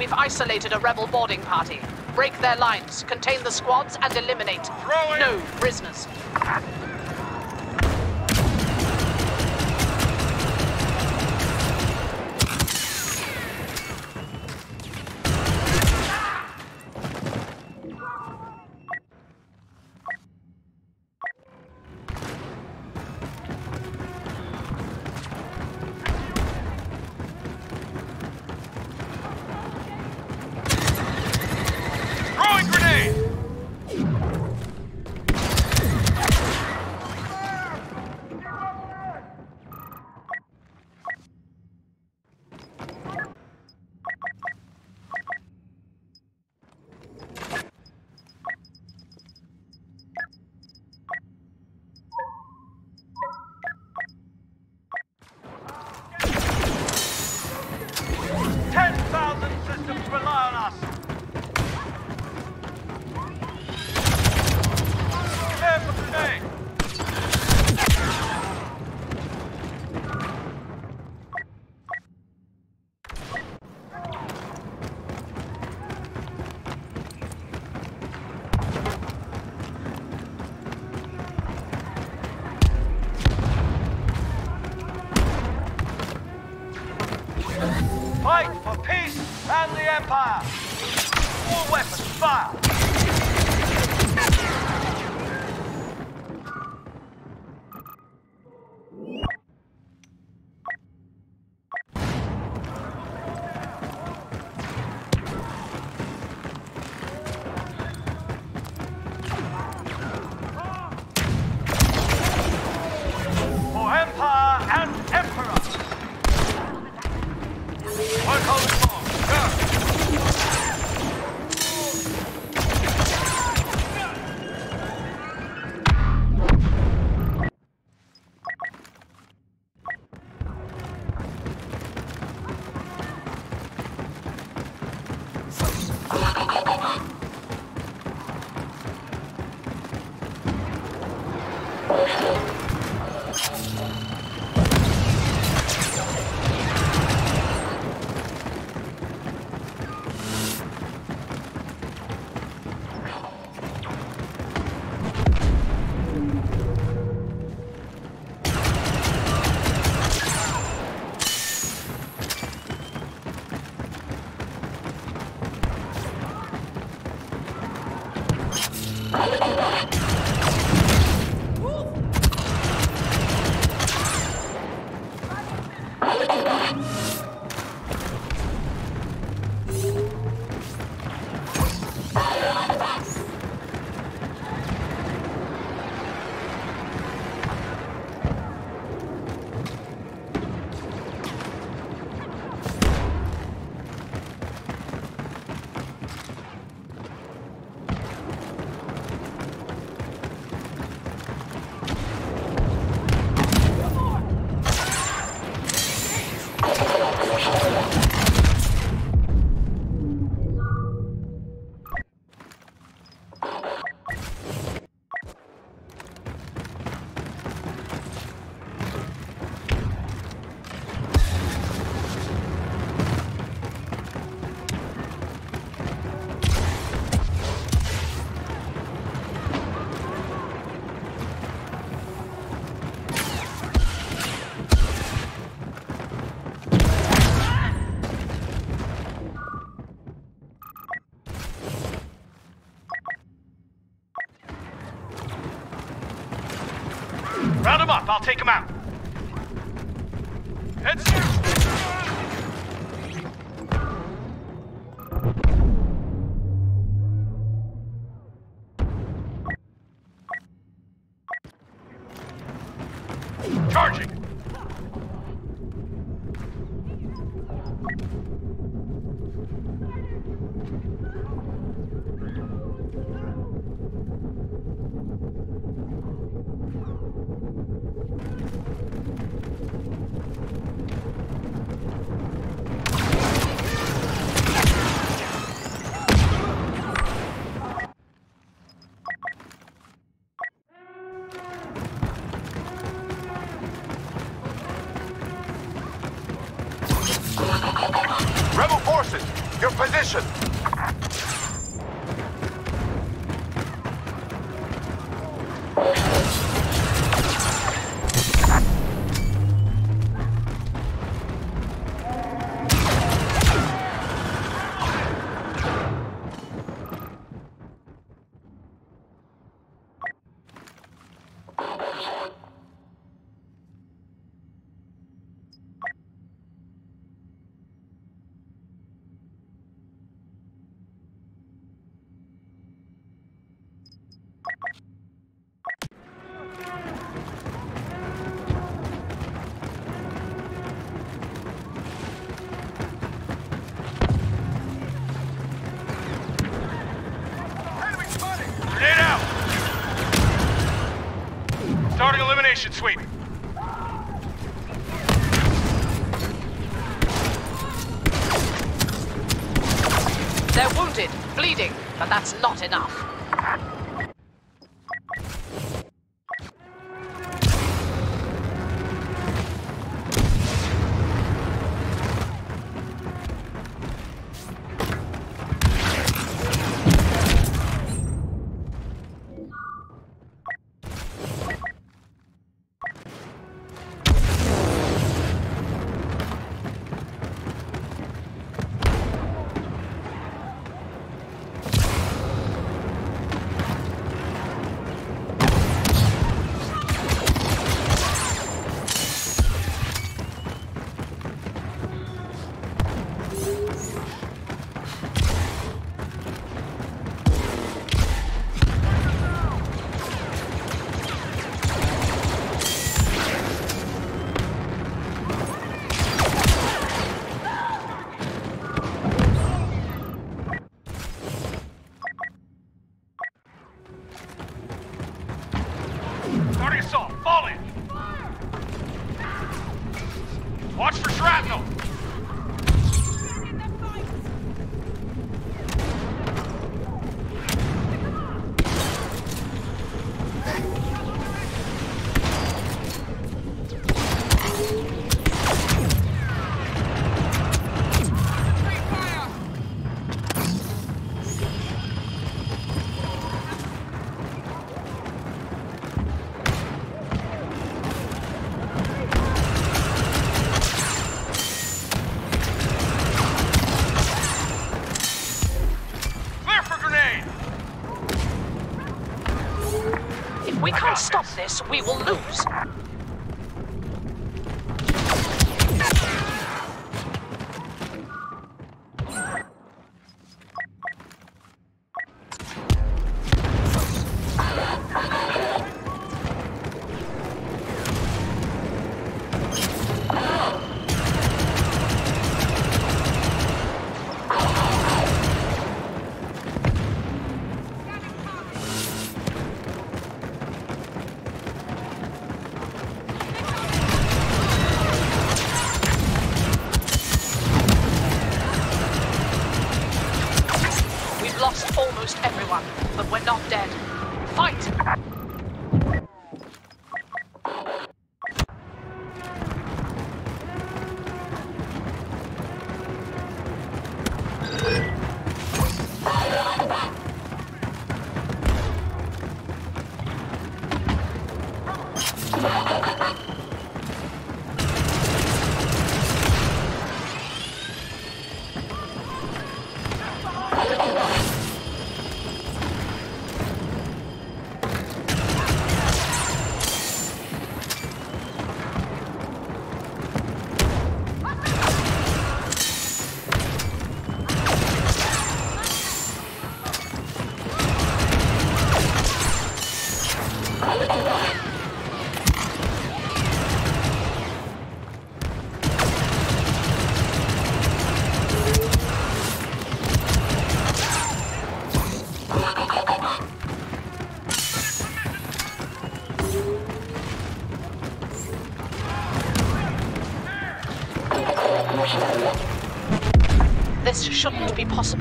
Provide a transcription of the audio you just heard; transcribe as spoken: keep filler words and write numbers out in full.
We've isolated a rebel boarding party. Break their lines, contain the squads, and eliminate. No prisoners. Round him up, I'll take him out. Heads here. Charging. Rebel forces! Your position! Starting elimination sweep. They're wounded, bleeding, but that's not enough. Watch for shrapnel! We can't stop this, we will lose. Almost everyone, but we're not dead. Fight! This shouldn't be possible.